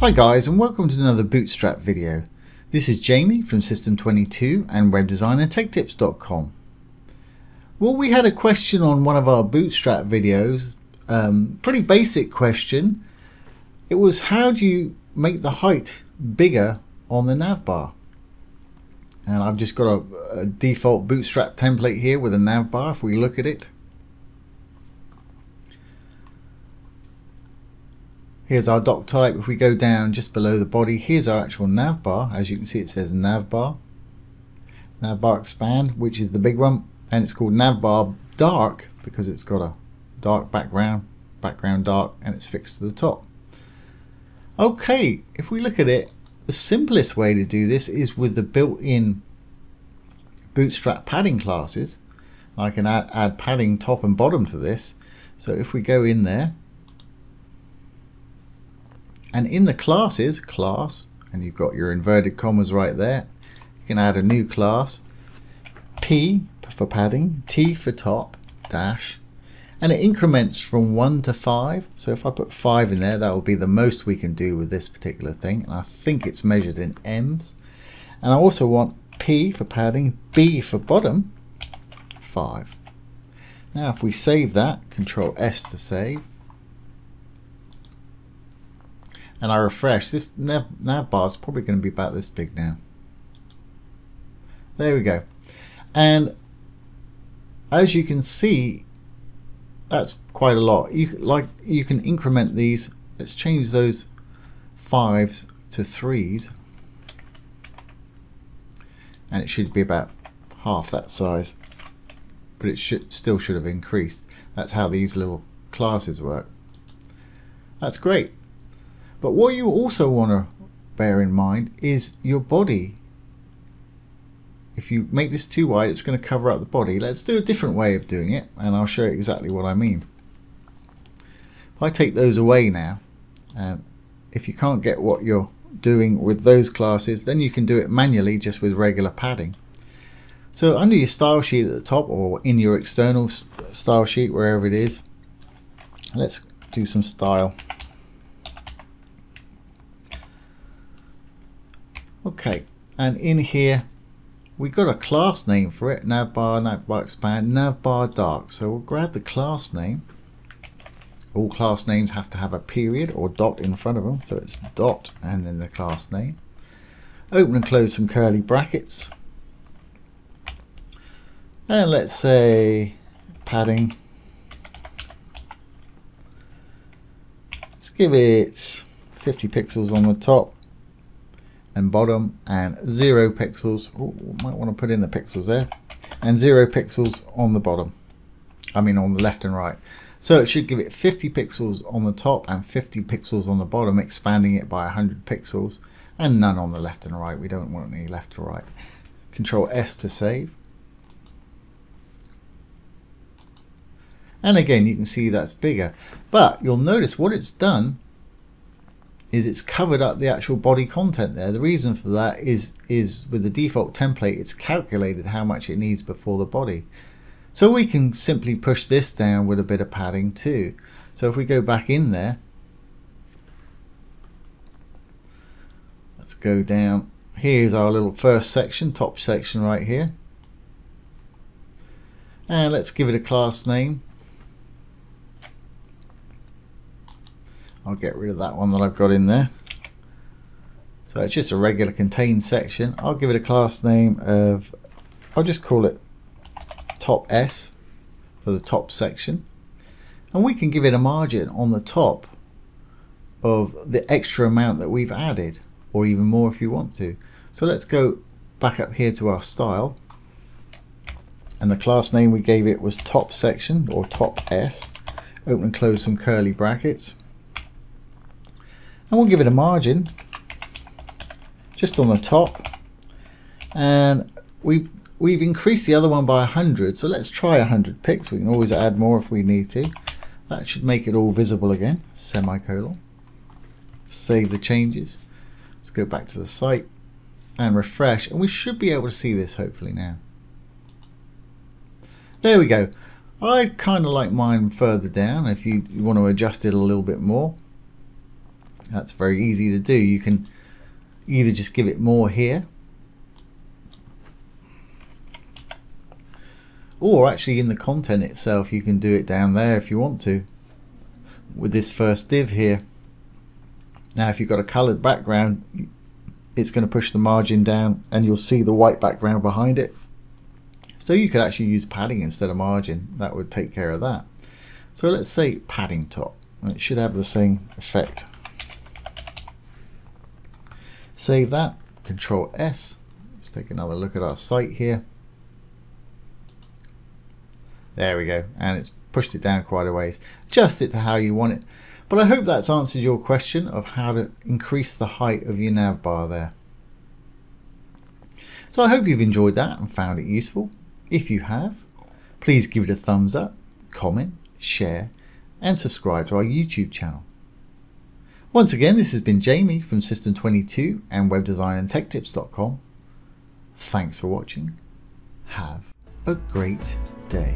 Hi guys, and welcome to another Bootstrap video. This is Jamie from System 22 and webdesignertechtips.com. Well, we had a question on one of our Bootstrap videos, pretty basic question. It was, how do you make the height bigger on the navbar? And I've just got a default Bootstrap template here with a navbar. If we look at it, here's our doc type. If we go down just below the body, here's our actual navbar. As you can see, it says navbar expand, which is the big one, and it's called navbar dark because it's got a dark background dark, and it's fixed to the top. Okay, if we look at it, the simplest way to do this is with the built-in Bootstrap padding classes. I can add padding top and bottom to this. So if we go in there, and in the classes, class, and you've got your inverted commas right there, you can add a new class, P for padding, T for top, dash, and it increments from 1 to 5. So if I put 5 in there, that will be the most we can do with this particular thing. And I think it's measured in M's. And I also want P for padding, B for bottom, 5. Now if we save that, Control S to save, and I refresh, this navbar is probably going to be about this big now. There we go. And as you can see, that's quite a lot. You can increment these. Let's change those 5s to 3s, and it should be about half that size, but it still should have increased. That's how these little classes work. That's great. But what you also want to bear in mind is your body. If you make this too wide, it's going to cover up the body. Let's do a different way of doing it, and I'll show you exactly what I mean. If I take those away now, and if you can't get what you're doing with those classes, then you can do it manually just with regular padding. So under your style sheet at the top, or in your external style sheet, wherever it is, let's do some style. Okay, and in here we've got a class name for it, navbar expand, navbar dark. So we'll grab the class name. All class names have to have a period or dot in front of them, so it's dot and then the class name. Open and close some curly brackets, and let's say padding, let's give it 50 pixels on the top and bottom, and 0 pixels. Ooh, might want to put in the pixels there, and 0 pixels on the bottom, I mean on the left and right. So it should give it 50 pixels on the top and 50 pixels on the bottom, expanding it by 100 pixels, and none on the left and right. We don't want any left to right. Control S to save, and again you can see that's bigger, but you'll notice what it's done is it's covered up the actual body content there. The reason for that is with the default template, it's calculated how much it needs before the body. So we can simply push this down with a bit of padding too. So if we go back in there, let's go down. Here's our little first section, top section right here. And let's give it a class name. I'll get rid of that one that I've got in there. So it's just a regular contained section. I'll give it a class name of, I'll just call it top S for the top section. And we can give it a margin on the top of the extra amount that we've added, or even more if you want to. So let's go back up here to our style. And the class name we gave it was top section or top S. Open and close some curly brackets. And we'll give it a margin just on the top, and we've increased the other one by 100, so let's try 100 pics. We can always add more if we need to. That should make it all visible again. Semicolon, save the changes. Let's go back to the site and refresh, and we should be able to see this hopefully now. There we go. I kind of like mine further down if you want to adjust it a little bit more. That's very easy to do. You can either just give it more here, or actually in the content itself you can do it down there if you want to with this first div here. Now if you've got a colored background, it's going to push the margin down and you'll see the white background behind it. So you could actually use padding instead of margin. That would take care of that. So let's say padding top, and it should have the same effect. Save that, Control S. Let's take another look at our site here. There we go, and it's pushed it down quite a ways. Adjust it to how you want it. But I hope that's answered your question of how to increase the height of your nav bar there. So I hope you've enjoyed that and found it useful. If you have, please give it a thumbs up, comment, share, and subscribe to our YouTube channel. Once again, this has been Jamie from System 22 and webdesignertechtips.com. Thanks for watching. Have a great day.